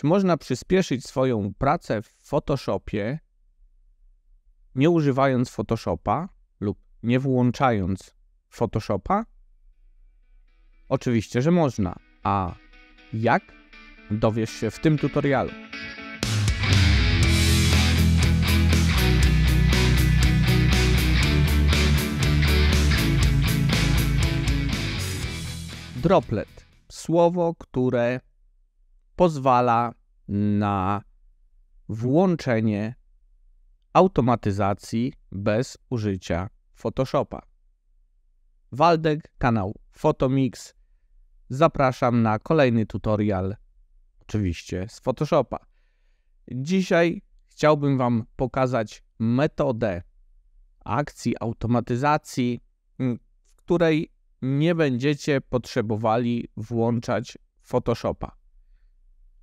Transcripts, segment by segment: Czy można przyspieszyć swoją pracę w Photoshopie, nie używając Photoshopa lub nie włączając Photoshopa? Oczywiście, że można. A jak? Dowiesz się w tym tutorialu. Droplet. Słowo, które pozwala na włączenie automatyzacji bez użycia Photoshopa. Waldek, kanał Fotomix. Zapraszam na kolejny tutorial, oczywiście z Photoshopa. Dzisiaj chciałbym Wam pokazać metodę akcji automatyzacji, w której nie będziecie potrzebowali włączać Photoshopa.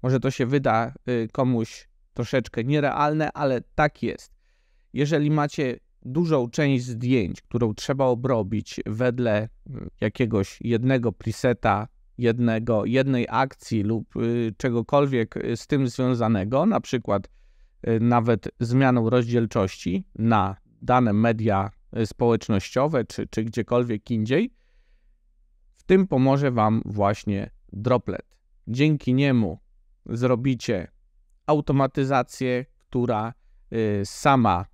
Może to się wyda komuś troszeczkę nierealne, ale tak jest. Jeżeli macie dużą część zdjęć, którą trzeba obrobić wedle jakiegoś jednego preseta, jednej akcji lub czegokolwiek z tym związanego, na przykład nawet zmianą rozdzielczości na dane media społecznościowe czy gdziekolwiek indziej, w tym pomoże Wam właśnie droplet. Dzięki niemu zrobicie automatyzację, która sama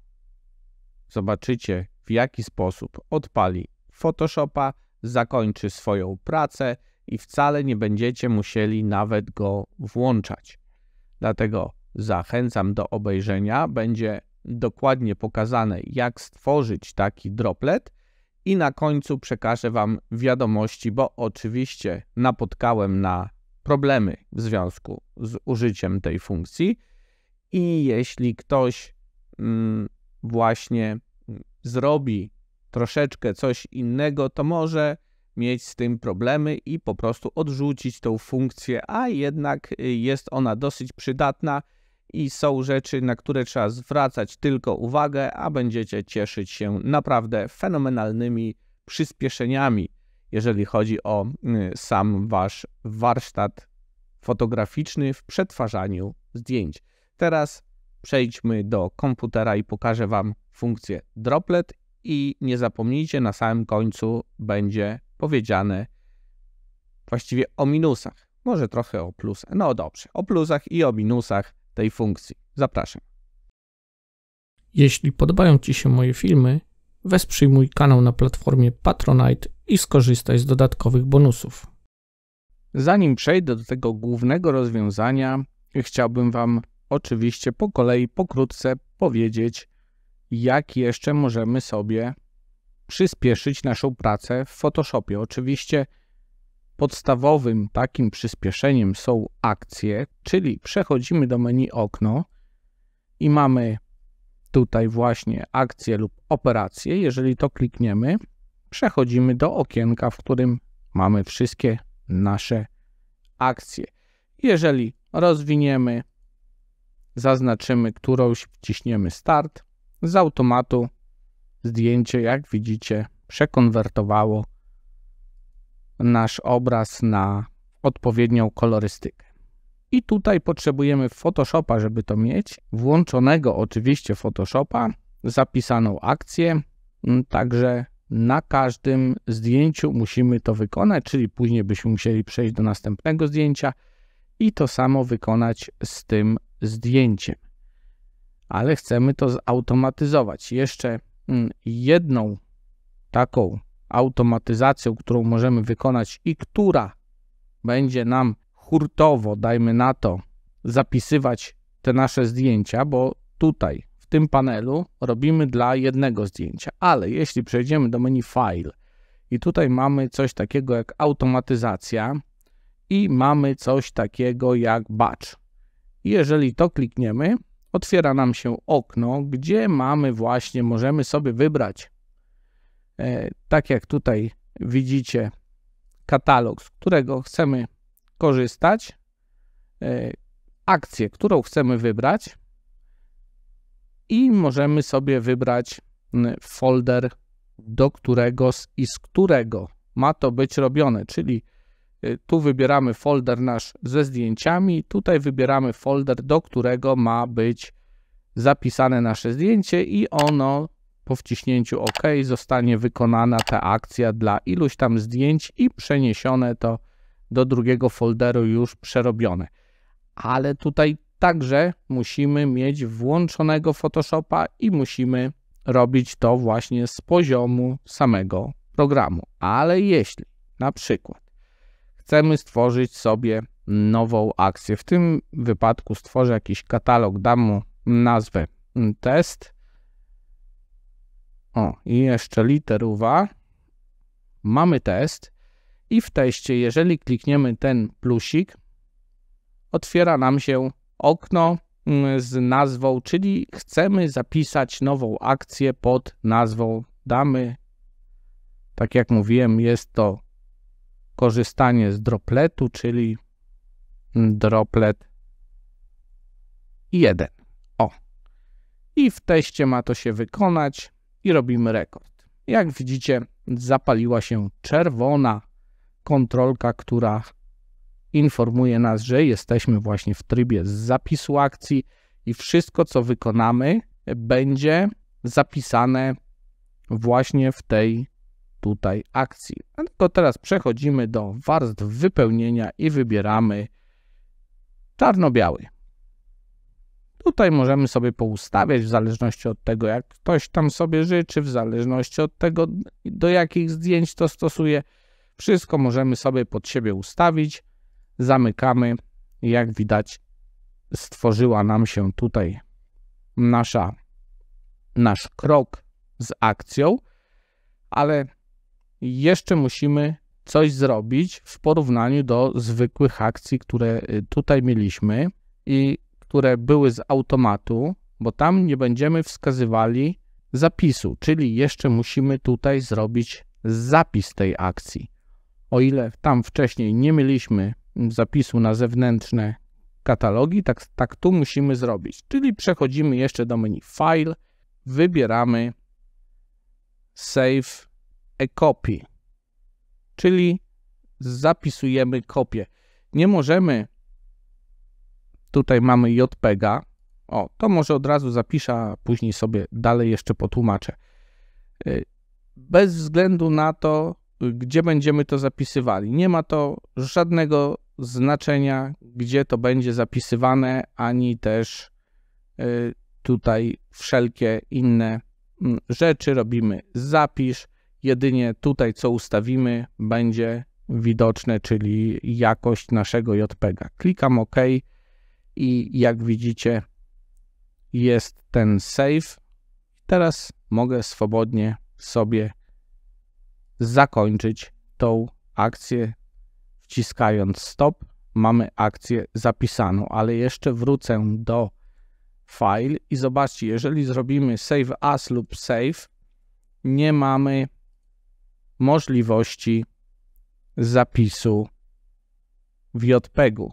zobaczycie, w jaki sposób odpali Photoshopa, zakończy swoją pracę i wcale nie będziecie musieli nawet go włączać. Dlatego zachęcam do obejrzenia. Będzie dokładnie pokazane, jak stworzyć taki droplet i na końcu przekażę Wam wiadomości, bo oczywiście napotkałem na problemy w związku z użyciem tej funkcji i jeśli ktoś właśnie zrobi troszeczkę coś innego, to może mieć z tym problemy i po prostu odrzucić tą funkcję, a jednak jest ona dosyć przydatna i są rzeczy, na które trzeba zwracać tylko uwagę, a będziecie cieszyć się naprawdę fenomenalnymi przyspieszeniami, jeżeli chodzi o sam Wasz warsztat fotograficzny w przetwarzaniu zdjęć. Teraz przejdźmy do komputera i pokażę Wam funkcję droplet i nie zapomnijcie, na samym końcu będzie powiedziane właściwie o minusach, może trochę o plusach. No dobrze, o plusach i o minusach tej funkcji. Zapraszam. Jeśli podobają Ci się moje filmy, wesprzyj mój kanał na platformie Patronite i skorzystaj z dodatkowych bonusów. Zanim przejdę do tego głównego rozwiązania, chciałbym Wam oczywiście po kolei, pokrótce powiedzieć, jak jeszcze możemy sobie przyspieszyć naszą pracę w Photoshopie. Oczywiście podstawowym takim przyspieszeniem są akcje, czyli przechodzimy do menu okno i mamy tutaj właśnie akcje lub operacje. Jeżeli to klikniemy, przechodzimy do okienka, w którym mamy wszystkie nasze akcje. Jeżeli rozwiniemy, zaznaczymy którąś, wciśniemy start, z automatu zdjęcie, jak widzicie, przekonwertowało nasz obraz na odpowiednią kolorystykę. I tutaj potrzebujemy Photoshopa, żeby to mieć, włączonego oczywiście Photoshopa, zapisaną akcję, także na każdym zdjęciu musimy to wykonać, czyli później byśmy musieli przejść do następnego zdjęcia i to samo wykonać z tym zdjęciem. Ale chcemy to zautomatyzować. Jeszcze jedną taką automatyzacją, którą możemy wykonać i która będzie nam hurtowo, dajmy na to, zapisywać te nasze zdjęcia, bo tutaj w tym panelu robimy dla jednego zdjęcia, ale jeśli przejdziemy do menu File i tutaj mamy coś takiego jak automatyzacja i mamy coś takiego jak batch. Jeżeli to klikniemy, otwiera nam się okno, gdzie mamy właśnie, możemy sobie wybrać, tak jak tutaj widzicie, katalog, z którego chcemy korzystać, akcję, którą chcemy wybrać i możemy sobie wybrać folder, do którego i z którego ma to być robione, czyli Tu wybieramy folder nasz ze zdjęciami, tutaj wybieramy folder, do którego ma być zapisane nasze zdjęcie i ono po wciśnięciu OK zostanie wykonana ta akcja dla iluś tam zdjęć i przeniesione to do drugiego folderu już przerobione. Ale tutaj także musimy mieć włączonego Photoshopa i musimy robić to właśnie z poziomu samego programu. Ale jeśli na przykład chcemy stworzyć sobie nową akcję, w tym wypadku stworzę jakiś katalog, dam mu nazwę test. O, i jeszcze literowa. Mamy test i w teście, jeżeli klikniemy ten plusik, otwiera nam się okno z nazwą, czyli chcemy zapisać nową akcję pod nazwą. Damy, tak jak mówiłem, jest to korzystanie z dropletu, czyli droplet 1. O. I w teście ma to się wykonać i robimy rekord. Jak widzicie, zapaliła się czerwona kontrolka, która informuje nas, że jesteśmy właśnie w trybie zapisu akcji i wszystko, co wykonamy, będzie zapisane właśnie w tej tutaj akcji. Tylko teraz przechodzimy do warstw wypełnienia i wybieramy czarno-biały. Tutaj możemy sobie poustawiać w zależności od tego, jak ktoś tam sobie życzy, w zależności od tego, do jakich zdjęć to stosuje. Wszystko możemy sobie pod siebie ustawić. Zamykamy. Jak widać, stworzyła nam się tutaj nasz krok z akcją, ale jeszcze musimy coś zrobić w porównaniu do zwykłych akcji, które tutaj mieliśmy i które były z automatu, bo tam nie będziemy wskazywali zapisu, czyli jeszcze musimy tutaj zrobić zapis tej akcji. O ile tam wcześniej nie mieliśmy zapisu na zewnętrzne katalogi, tak tu musimy zrobić. Czyli przechodzimy jeszcze do menu File, wybieramy Save a Copy, czyli zapisujemy kopię. Nie możemy, tutaj mamy JPEGa, o, to może od razu zapiszę, a później sobie dalej jeszcze potłumaczę. Bez względu na to, gdzie będziemy to zapisywali. Nie ma to żadnego znaczenia, gdzie to będzie zapisywane, ani też tutaj wszelkie inne rzeczy. Robimy zapisz, jedynie tutaj co ustawimy będzie widoczne, czyli jakość naszego JPEG-a. Klikam OK i jak widzicie jest ten save. Teraz mogę swobodnie sobie zakończyć tą akcję, wciskając stop. Mamy akcję zapisaną, ale jeszcze wrócę do file i zobaczcie, jeżeli zrobimy save as lub save, nie mamy możliwości zapisu w JPEG-u,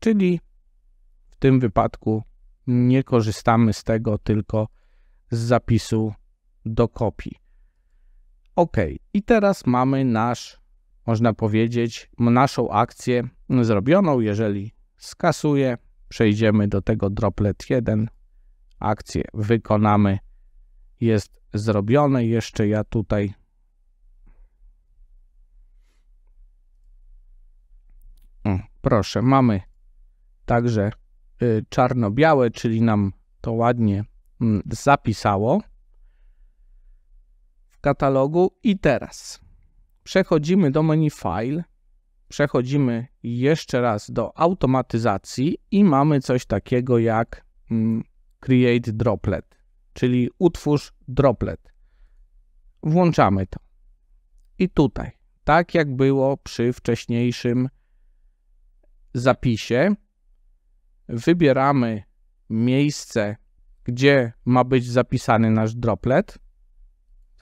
czyli w tym wypadku nie korzystamy z tego, tylko z zapisu do kopii. OK, i teraz mamy nasz, można powiedzieć, naszą akcję zrobioną. Jeżeli skasuję, przejdziemy do tego droplet 1, akcję wykonamy, jest zrobione. Jeszcze ja tutaj proszę, mamy także czarno-białe, czyli nam to ładnie zapisało katalogu. I teraz przechodzimy do menu File, przechodzimy jeszcze raz do automatyzacji i mamy coś takiego jak Create Droplet, czyli utwórz droplet. Włączamy to. I tutaj, tak jak było przy wcześniejszym zapisie, wybieramy miejsce, gdzie ma być zapisany nasz droplet.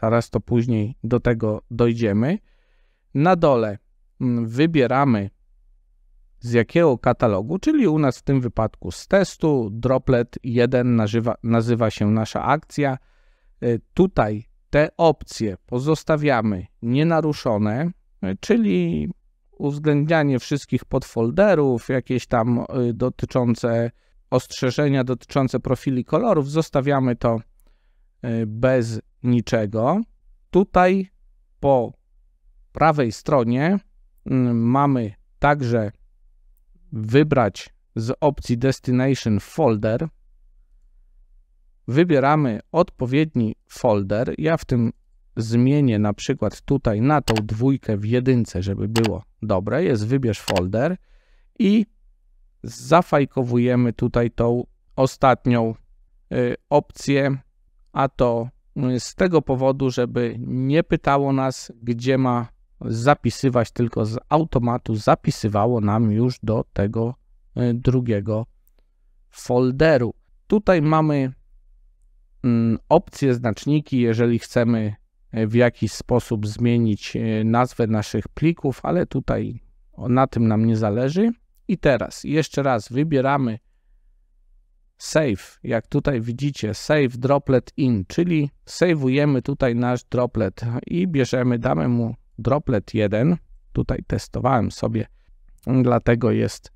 Zaraz to później do tego dojdziemy. Na dole wybieramy z jakiego katalogu, czyli u nas w tym wypadku z testu, droplet 1 nazywa się nasza akcja. Tutaj te opcje pozostawiamy nienaruszone, czyli uwzględnianie wszystkich podfolderów, jakieś tam dotyczące ostrzeżenia, dotyczące profili kolorów, zostawiamy to bez niczego. Tutaj po prawej stronie mamy także wybrać z opcji Destination Folder. Wybieramy odpowiedni folder. Ja w tym zmienię na przykład tutaj na tą dwójkę w jedynce, żeby było dobre. Jest wybierz folder i zafajkowujemy tutaj tą ostatnią opcję, a to z tego powodu, żeby nie pytało nas, gdzie ma zapisywać, tylko z automatu zapisywało nam już do tego drugiego folderu. Tutaj mamy opcje, znaczniki, jeżeli chcemy w jakiś sposób zmienić nazwę naszych plików, ale tutaj na tym nam nie zależy. I teraz jeszcze raz wybieramy save, jak tutaj widzicie, save droplet in, czyli save'ujemy tutaj nasz droplet i bierzemy, damy mu droplet 1, tutaj testowałem sobie, dlatego jest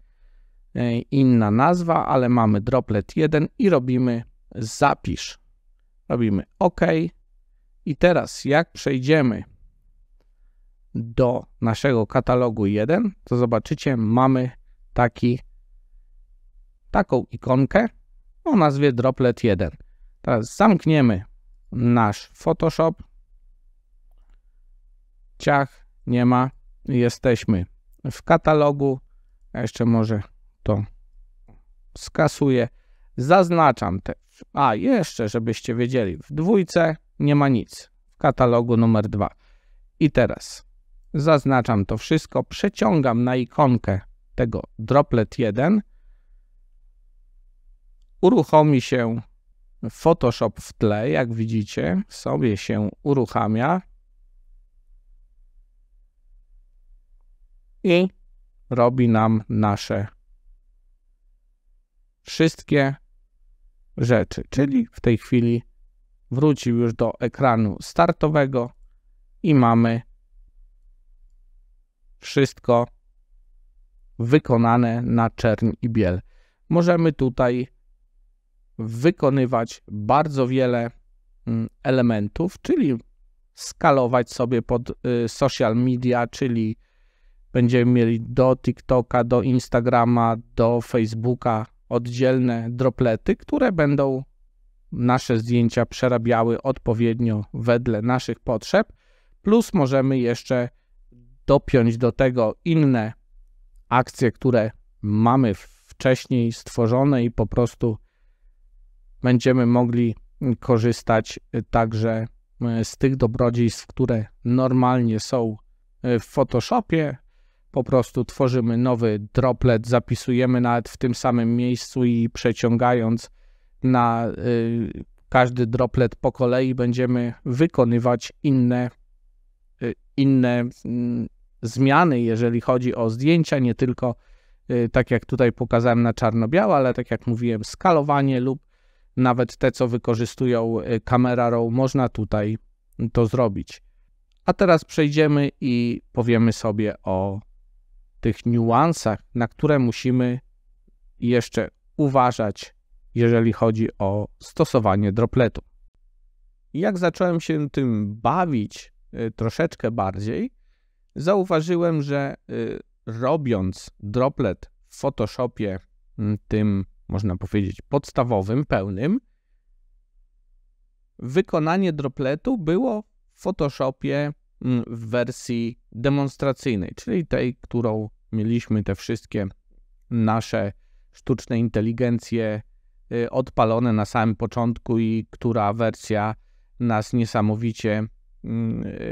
inna nazwa, ale mamy droplet 1 i robimy zapisz. Robimy OK. I teraz jak przejdziemy do naszego katalogu 1, to zobaczycie, mamy taką ikonkę o nazwie droplet 1. Teraz zamkniemy nasz Photoshop. Ciach, nie ma. Jesteśmy w katalogu. Ja jeszcze może to skasuję. Zaznaczam te. A, jeszcze, żebyście wiedzieli, w dwójce nie ma nic. W katalogu numer 2. I teraz zaznaczam to wszystko. Przeciągam na ikonkę tego droplet 1. Uruchomi się Photoshop w tle, jak widzicie, sobie się uruchamia. I robi nam nasze wszystkie rzeczy, czyli w tej chwili wrócił już do ekranu startowego i mamy wszystko wykonane na czerń i biel. Możemy tutaj wykonywać bardzo wiele elementów, czyli skalować sobie pod social media, czyli będziemy mieli do TikToka, do Instagrama, do Facebooka oddzielne droplety, które będą nasze zdjęcia przerabiały odpowiednio wedle naszych potrzeb, plus możemy jeszcze dopiąć do tego inne akcje, które mamy wcześniej stworzone i po prostu będziemy mogli korzystać także z tych dobrodziejstw, które normalnie są w Photoshopie. Po prostu tworzymy nowy droplet, zapisujemy nawet w tym samym miejscu i przeciągając na każdy droplet po kolei będziemy wykonywać inne zmiany, jeżeli chodzi o zdjęcia, nie tylko tak jak tutaj pokazałem na czarno-białe, ale tak jak mówiłem, skalowanie lub nawet te, co wykorzystują Camera Raw, można tutaj to zrobić. A teraz przejdziemy i powiemy sobie o tych niuansach, na które musimy jeszcze uważać, jeżeli chodzi o stosowanie dropletu. Jak zacząłem się tym bawić troszeczkę bardziej, zauważyłem, że robiąc droplet w Photoshopie tym, można powiedzieć, podstawowym, pełnym, wykonanie dropletu było w Photoshopie w wersji demonstracyjnej, czyli tej, którą mieliśmy te wszystkie nasze sztuczne inteligencje odpalone na samym początku i która wersja nas niesamowicie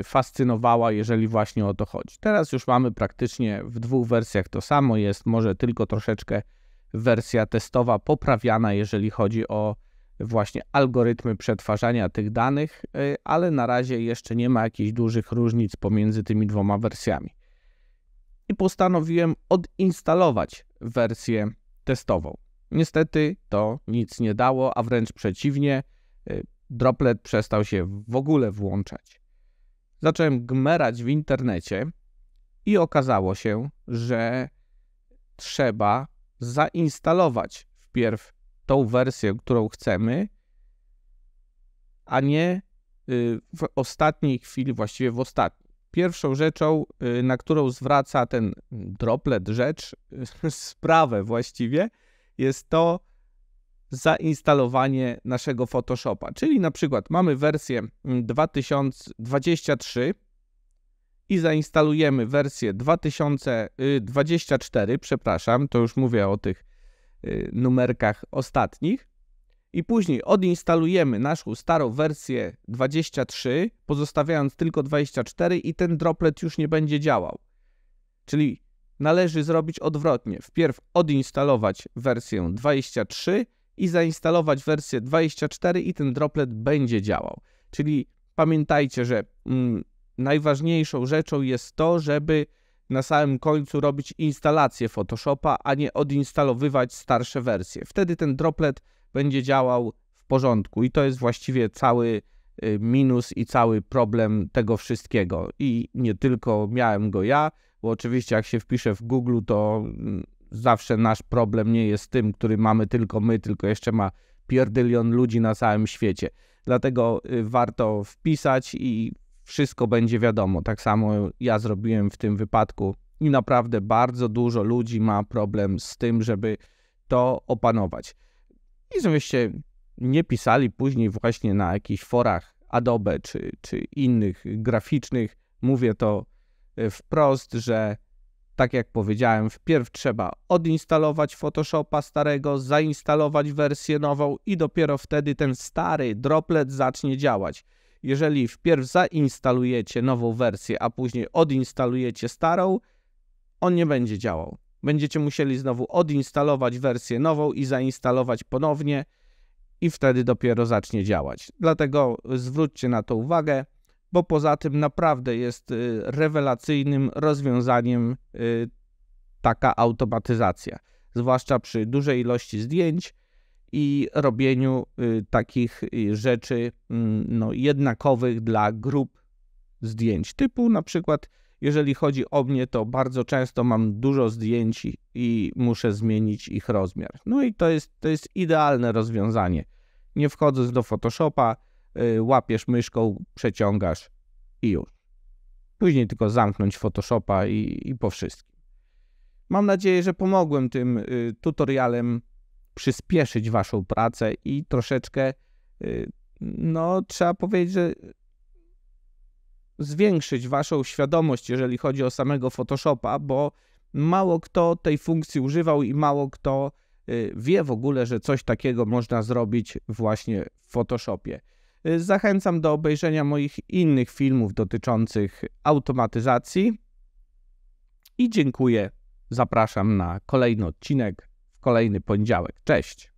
fascynowała, jeżeli właśnie o to chodzi. Teraz już mamy praktycznie w dwóch wersjach to samo, jest może tylko troszeczkę wersja testowa poprawiana, jeżeli chodzi o właśnie algorytmy przetwarzania tych danych, ale na razie jeszcze nie ma jakichś dużych różnic pomiędzy tymi dwoma wersjami. I postanowiłem odinstalować wersję testową. Niestety to nic nie dało, a wręcz przeciwnie, droplet przestał się w ogóle włączać. Zacząłem gmerać w internecie I okazało się, że trzeba zainstalować wpierw tą wersję, którą chcemy, a nie w ostatniej chwili, właściwie w ostatniej. Pierwszą rzeczą, na którą zwraca ten droplet rzecz, sprawę właściwie, jest to zainstalowanie naszego Photoshopa. Czyli na przykład mamy wersję 2023 i zainstalujemy wersję 2024, przepraszam, to już mówię o tych numerkach ostatnich. I później odinstalujemy naszą starą wersję 23, pozostawiając tylko 24 i ten droplet już nie będzie działał. Czyli należy zrobić odwrotnie. Wpierw odinstalować wersję 23 i zainstalować wersję 24 i ten droplet będzie działał. Czyli pamiętajcie, że najważniejszą rzeczą jest to, żeby na samym końcu robić instalację Photoshopa, a nie odinstalowywać starsze wersje. Wtedy ten droplet będzie działał w porządku i to jest właściwie cały minus i cały problem tego wszystkiego. I nie tylko miałem go ja, bo oczywiście jak się wpisze w Google, to zawsze nasz problem nie jest tym, który mamy tylko my, tylko jeszcze ma pierdylion ludzi na całym świecie. Dlatego warto wpisać i wszystko będzie wiadomo. Tak samo ja zrobiłem w tym wypadku i naprawdę bardzo dużo ludzi ma problem z tym, żeby to opanować. I żebyście nie pisali później właśnie na jakichś forach Adobe czy innych graficznych. Mówię to wprost, że tak jak powiedziałem, wpierw trzeba odinstalować Photoshopa starego, zainstalować wersję nową i dopiero wtedy ten stary droplet zacznie działać. Jeżeli wpierw zainstalujecie nową wersję, a później odinstalujecie starą, on nie będzie działał. Będziecie musieli znowu odinstalować wersję nową i zainstalować ponownie i wtedy dopiero zacznie działać. Dlatego zwróćcie na to uwagę, bo poza tym naprawdę jest rewelacyjnym rozwiązaniem taka automatyzacja. Zwłaszcza przy dużej ilości zdjęć i robieniu takich rzeczy no, jednakowych dla grup zdjęć. Typu na przykład, jeżeli chodzi o mnie, to bardzo często mam dużo zdjęć i muszę zmienić ich rozmiar. No i to jest idealne rozwiązanie. Nie wchodząc do Photoshopa, łapiesz myszką, przeciągasz i już. Później tylko zamknąć Photoshopa i po wszystkim. Mam nadzieję, że pomogłem tym tutorialem przyspieszyć waszą pracę i troszeczkę, no trzeba powiedzieć, że zwiększyć waszą świadomość, jeżeli chodzi o samego Photoshopa, bo mało kto tej funkcji używał i mało kto wie w ogóle, że coś takiego można zrobić właśnie w Photoshopie. Zachęcam do obejrzenia moich innych filmów dotyczących automatyzacji i dziękuję. Zapraszam na kolejny odcinek w kolejny poniedziałek. Cześć!